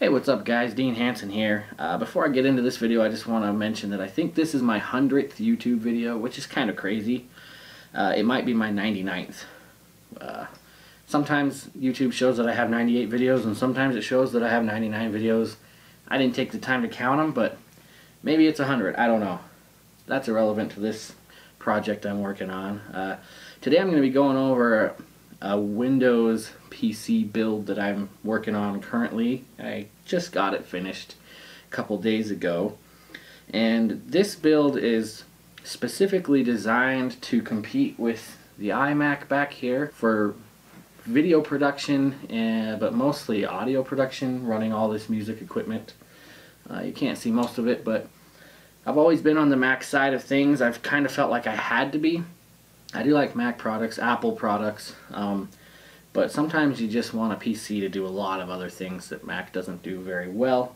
Hey, what's up guys? Dean Hansen here. Before I get into this video, I just want to mention that I think this is my 100th YouTube video, which is kind of crazy. It might be my 99th. Sometimes YouTube shows that I have 98 videos, and sometimes it shows that I have 99 videos. I didn't take the time to count them, but maybe it's 100. I don't know. That's irrelevant to this project I'm working on. Today I'm going to be going over a Windows PC build that I'm working on currently. I just got it finished a couple days ago, and this build is specifically designed to compete with the iMac back here for video production, but mostly audio production, running all this music equipment. You can't see most of it, but I've always been on the Mac side of things. I've kind of felt like I had to be. I do like Mac products, Apple products, but sometimes you just want a PC to do a lot of other things that Mac doesn't do very well,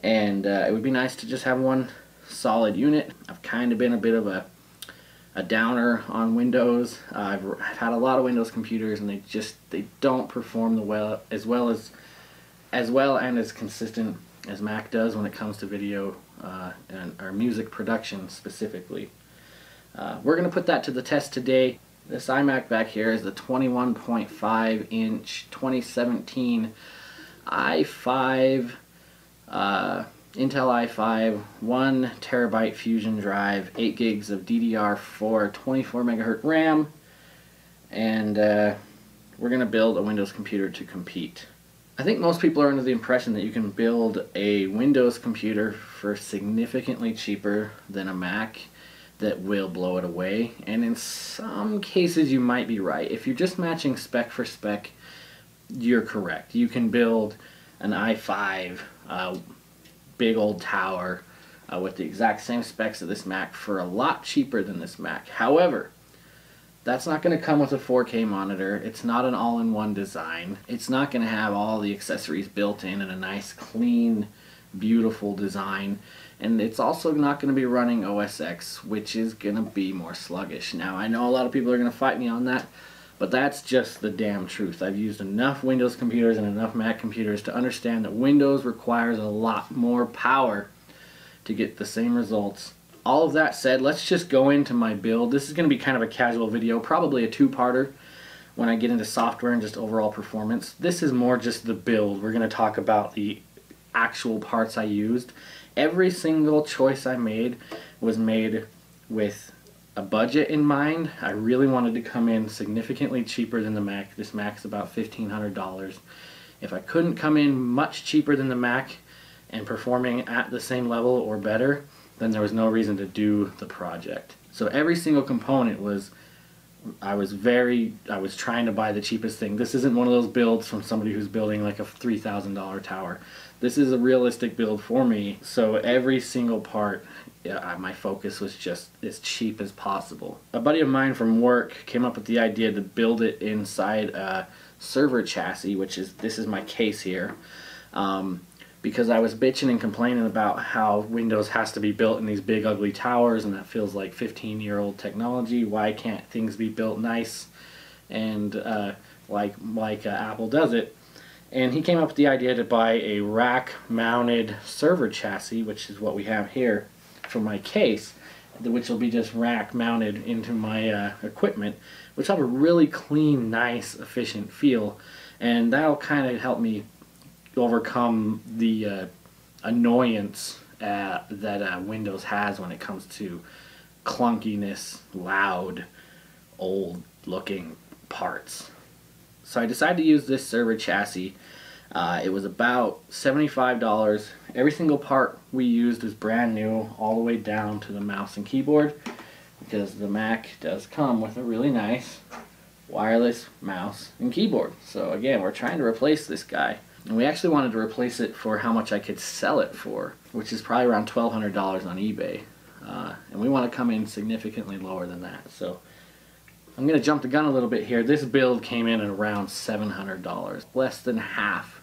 and it would be nice to just have one solid unit. I've kind of been a bit of a downer on Windows. I've had a lot of Windows computers, and they don't perform the well and as consistent as Mac does when it comes to video or music production specifically. We're going to put that to the test today. This iMac back here is the 21.5 inch 2017 i5 Intel i5 1TB Fusion drive, 8 gigs of DDR4, 24 megahertz RAM, and we're going to build a Windows computer to compete. I think most people are under the impression that you can build a Windows computer for significantly cheaper than a Mac that will blow it away, and in some cases you might be right. If you're just matching spec for spec, you're correct. You can build an i5 big old tower with the exact same specs of this Mac for a lot cheaper than this Mac. However, that's not going to come with a 4K monitor. It's not an all-in-one design. It's not going to have all the accessories built in and a nice clean beautiful design, and it's also not going to be running OS X, which is going to be more sluggish. Now, I know a lot of people are going to fight me on that, but that's just the damn truth. I've used enough Windows computers and enough Mac computers to understand that Windows requires a lot more power to get the same results. All of that said, let's just go into my build. This is going to be kind of a casual video, probably a two-parter when I get into software and just overall performance. This is more just the build. We're going to talk about the actual parts I used. Every single choice I made was made with a budget in mind. I really wanted to come in significantly cheaper than the Mac. This Mac's about $1,500. If I couldn't come in much cheaper than the Mac and performing at the same level or better, then there was no reason to do the project. So every single component was, I was trying to buy the cheapest thing. This isn't one of those builds from somebody who's building like a $3,000 tower. This is a realistic build for me, so every single part, my focus was just as cheap as possible. A buddy of mine from work came up with the idea to build it inside a server chassis, which is, this is my case here, because I was bitching and complaining about how Windows has to be built in these big ugly towers, and that feels like 15-year-old technology. Why can't things be built nice and like Apple does it? And he came up with the idea to buy a rack-mounted server chassis, which is what we have here for my case, which will be just rack-mounted into my equipment, which will have a really clean, nice, efficient feel, and that'll kind of help me overcome the annoyance that Windows has when it comes to clunkiness, loud, old-looking parts. So I decided to use this server chassis. It was about $75. Every single part we used is brand new, all the way down to the mouse and keyboard, because the Mac does come with a really nice wireless mouse and keyboard. So again, we're trying to replace this guy. And we actually wanted to replace it for how much I could sell it for, which is probably around $1,200 on eBay. And we want to come in significantly lower than that. So I'm going to jump the gun a little bit here. This build came in at around $700, less than half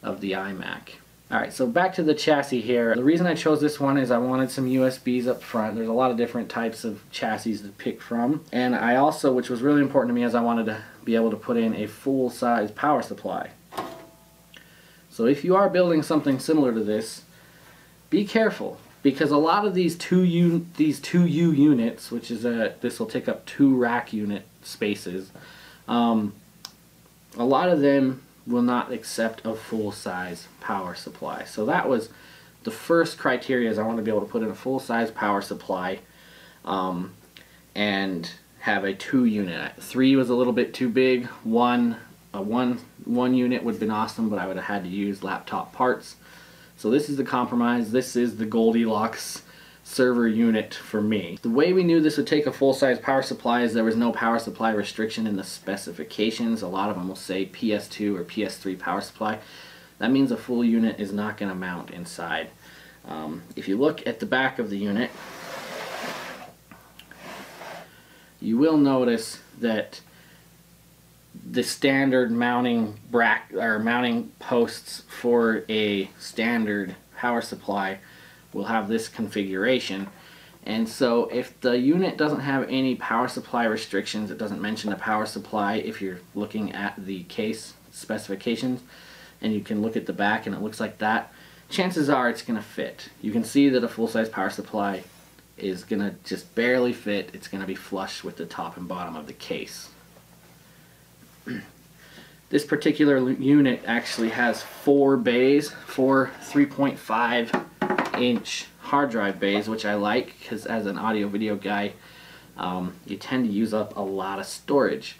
of the iMac. Alright, so back to the chassis here. The reason I chose this one is I wanted some USBs up front. There's a lot of different types of chassis to pick from. And I also, which was really important to me, is I wanted to be able to put in a full-size power supply. So if you are building something similar to this, be careful, because a lot of these 2U units, which is this will take up 2 rack unit spaces, a lot of them will not accept a full-size power supply. So that was the first criteria, is I want to be able to put in a full-size power supply and have a 2 unit. 3 was a little bit too big. One unit would have been awesome, but I would have had to use laptop parts. So this is the compromise. This is the Goldilocks server unit for me. The way we knew this would take a full-size power supply is there was no power supply restriction in the specifications. A lot of them will say PS2 or PS3 power supply. That means a full unit is not going to mount inside. If you look at the back of the unit, you will notice that the standard mounting bracket or mounting posts for a standard power supply will have this configuration. And so if the unit doesn't have any power supply restrictions, it doesn't mention a power supply if you're looking at the case specifications, and you can look at the back and it looks like that, chances are it's going to fit. You can see that a full-size power supply is going to just barely fit. It's going to be flush with the top and bottom of the case. This particular unit actually has 4 bays, 4 3.5-inch hard drive bays, which I like because as an audio-video guy, you tend to use up a lot of storage.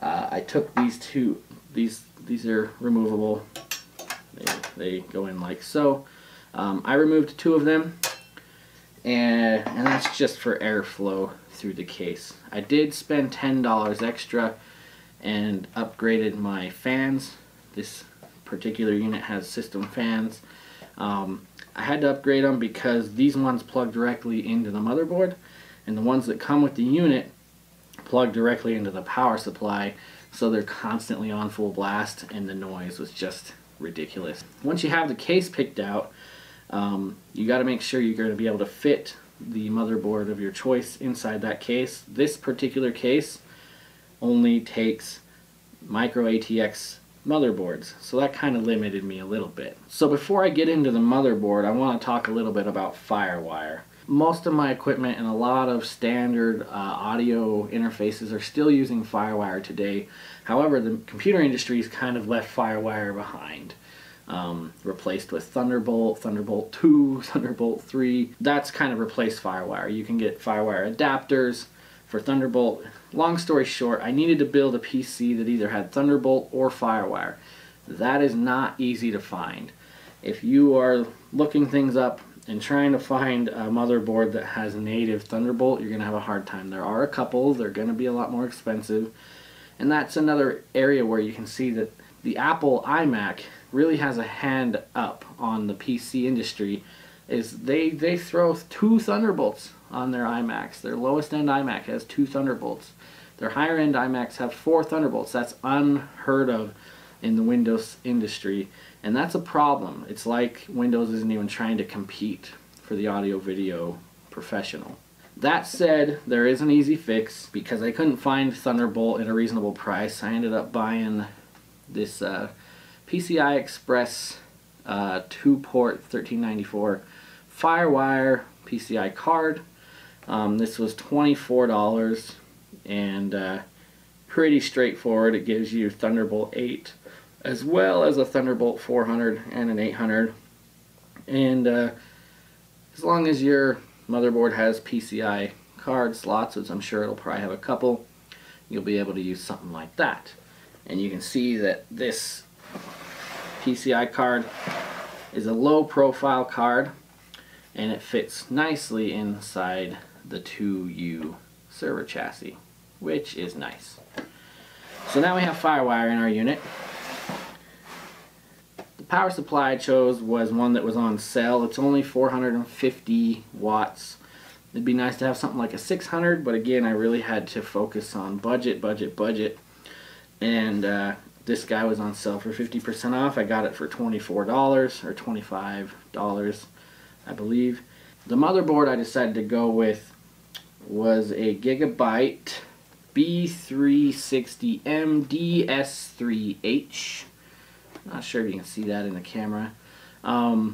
I took these two. These are removable. They go in like so. I removed 2 of them, and that's just for airflow through the case. I did spend $10 extra and upgraded my fans. This particular unit has system fans. I had to upgrade them because these ones plug directly into the motherboard, and the ones that come with the unit plug directly into the power supply, so they're constantly on full blast and the noise was just ridiculous. Once you have the case picked out, you got to make sure you're going to be able to fit the motherboard of your choice inside that case. This particular case only takes micro ATX motherboards, so that kind of limited me a little bit. So before I get into the motherboard, I want to talk a little bit about FireWire. Most of my equipment and a lot of standard audio interfaces are still using FireWire today. However, the computer industry has kind of left FireWire behind, replaced with Thunderbolt, Thunderbolt 2, Thunderbolt 3. That's kind of replaced FireWire. You can get FireWire adapters for Thunderbolt. Long story short, I needed to build a PC that either had Thunderbolt or FireWire. That is not easy to find. If you are looking things up and trying to find a motherboard that has native Thunderbolt, you're going to have a hard time. There are a couple. They're going to be a lot more expensive. And that's another area where you can see that the Apple iMac really has a hand up on the PC industry, is they throw 2 Thunderbolts on their iMacs. Their lowest end iMac has 2 Thunderbolts. Their higher end iMacs have 4 Thunderbolts. That's unheard of in the Windows industry, and that's a problem. It's like Windows isn't even trying to compete for the audio video professional. That said, there is an easy fix. Because I couldn't find Thunderbolt at a reasonable price, I ended up buying this PCI Express 2-port 1394 FireWire PCI card. This was $24 and pretty straightforward. It gives you Thunderbolt 8 as well as a Thunderbolt 400 and an 800, and as long as your motherboard has PCI card slots, which I'm sure it'll probably have a couple, you'll be able to use something like that. And you can see that this PCI card is a low profile card, and it fits nicely inside the 2U server chassis, which is nice. So now we have FireWire in our unit. The power supply I chose was one that was on sale. It's only 450 watts. It'd be nice to have something like a 600, but again, I really had to focus on budget. And this guy was on sale for 50% off. I got it for $24 or $25, I believe. The motherboard I decided to go with was a Gigabyte B360MDS3H. Not sure if you can see that in the camera. The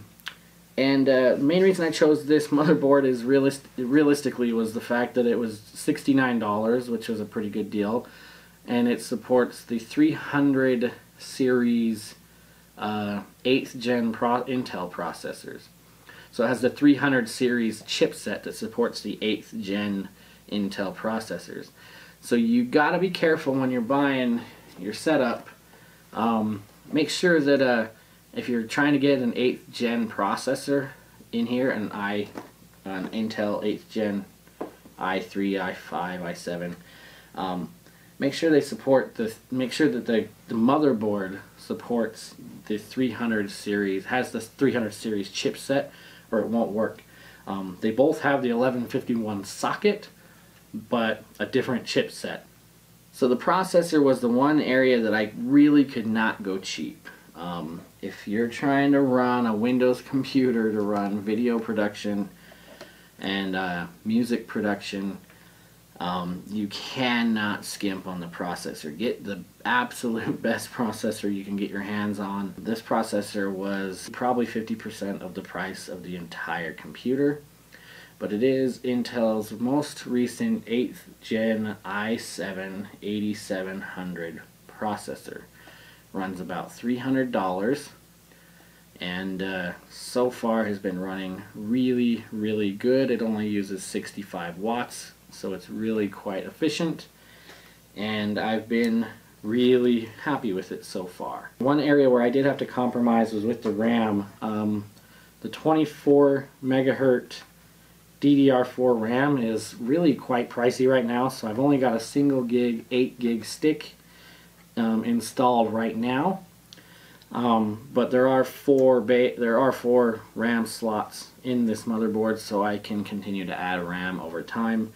main reason I chose this motherboard is realistically was the fact that it was $69, which was a pretty good deal, and it supports the 300 series 8th gen Intel processors. So it has the 300 series chipset that supports the 8th gen Intel processors. So you gotta be careful when you're buying your setup. Make sure that if you're trying to get an 8th gen processor in here, an Intel 8th gen i3, i5, i7, make sure they support the. Make sure that the motherboard supports the 300 series, has the 300 series chipset, or it won't work. They both have the 1151 socket, but a different chipset. So the processor was the one area that I really could not go cheap. If you're trying to run a Windows computer to run video production and music production, you cannot skimp on the processor. Get the absolute best processor you can get your hands on. This processor was probably 50% of the price of the entire computer, but it is Intel's most recent 8th gen i7-8700 processor. Runs about $300, and so far has been running really, really good. It only uses 65 watts, so it's really quite efficient, and I've been really happy with it so far. One area where I did have to compromise was with the RAM. The 24 megahertz DDR4 RAM is really quite pricey right now, so I've only got a single gig, 8 gig stick installed right now, but there are four RAM slots in this motherboard, so I can continue to add RAM over time.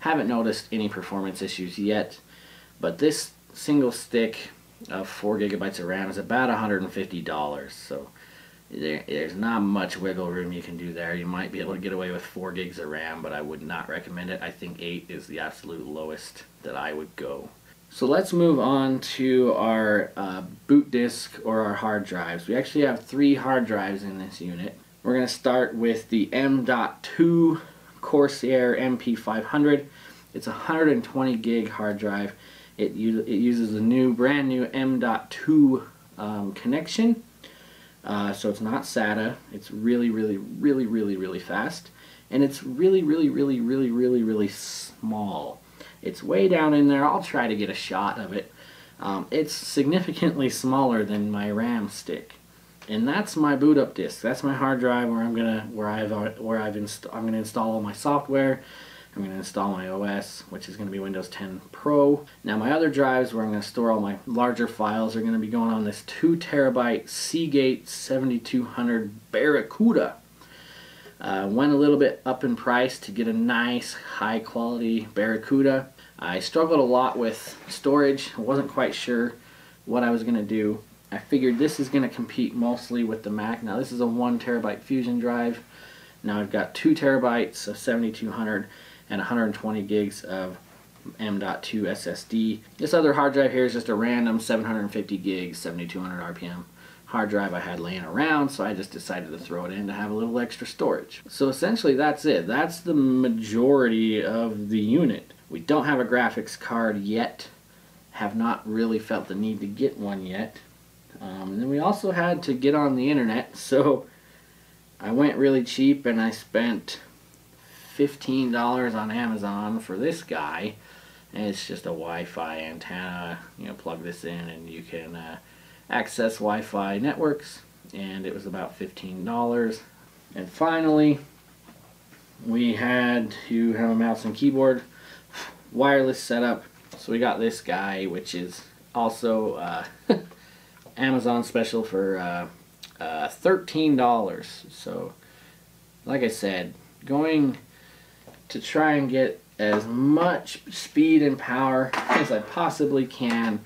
Haven't noticed any performance issues yet, but this single stick of 4 gigabytes of RAM is about $150, so there's not much wiggle room you can do there. You might be able to get away with 4 gigs of RAM, but I would not recommend it. I think 8 is the absolute lowest that I would go. So let's move on to our boot disk, or our hard drives. We actually have 3 hard drives in this unit. We're going to start with the M.2 Corsair MP500. It's a 120 gig hard drive. It uses a brand new M.2 connection. So it's not SATA. It's really, really, really, really, really fast. And it's really, really, really, really, really, really small. It's way down in there. I'll try to get a shot of it. It's significantly smaller than my RAM stick, and that's my boot up disk. That's my hard drive where I'm gonna install all my software. I'm gonna install my OS, which is gonna be Windows 10 Pro. Now my other drives, where I'm gonna store all my larger files, are gonna be going on this 2 terabyte Seagate 7200 Barracuda. Went a little bit up in price to get a nice high quality Barracuda. I struggled a lot with storage. I wasn't quite sure what I was going to do. I figured this is going to compete mostly with the Mac. Now this is a 1 terabyte Fusion drive. Now I've got 2 terabytes of 7200 and 120 gigs of M.2 SSD. This other hard drive here is just a random 750 gigs, 7200 RPM. Hard drive I had laying around, so I just decided to throw it in to have a little extra storage. So essentially that's it. That's the majority of the unit. We don't have a graphics card yet. Have not really felt the need to get one yet. And then we also had to get on the internet, so I went really cheap and I spent $15 on Amazon for this guy. And it's just a Wi-Fi antenna. You know, plug this in and you can access Wi-Fi networks, and it was about $15. And finally, we had to have a mouse and keyboard, wireless setup. So we got this guy, which is also Amazon special for $13. So, like I said, going to try and get as much speed and power as I possibly can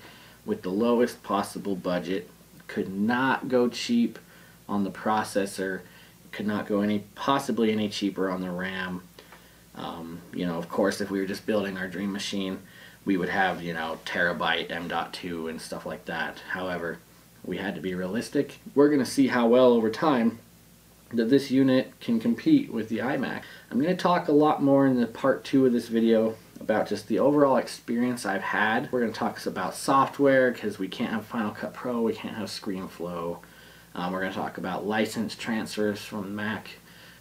with the lowest possible budget. Could not go cheap on the processor. Could not go possibly any cheaper on the RAM. You know, of course, if we were just building our dream machine, we would have, you know, terabyte M.2 and stuff like that. However, we had to be realistic. We're going to see how well over time that this unit can compete with the iMac. I'm going to talk a lot more in the part 2 of this video about just the overall experience I've had. We're going to talk about software, because we can't have Final Cut Pro, we can't have ScreenFlow. We're going to talk about license transfers from Mac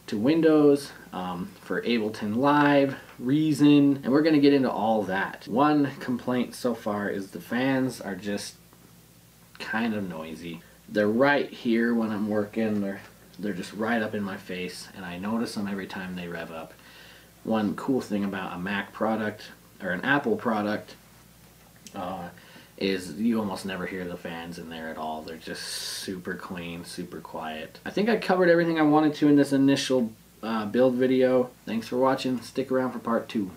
to Windows, for Ableton Live, Reason, and we're going to get into all that. One complaint so far is the fans are just kind of noisy. They're right here when I'm working. They're just right up in my face, and I notice them every time they rev up. One cool thing about a Mac product, or an Apple product, is you almost never hear the fans in there at all. They're just super clean, super quiet. I think I covered everything I wanted to in this initial build video. Thanks for watching. Stick around for part 2.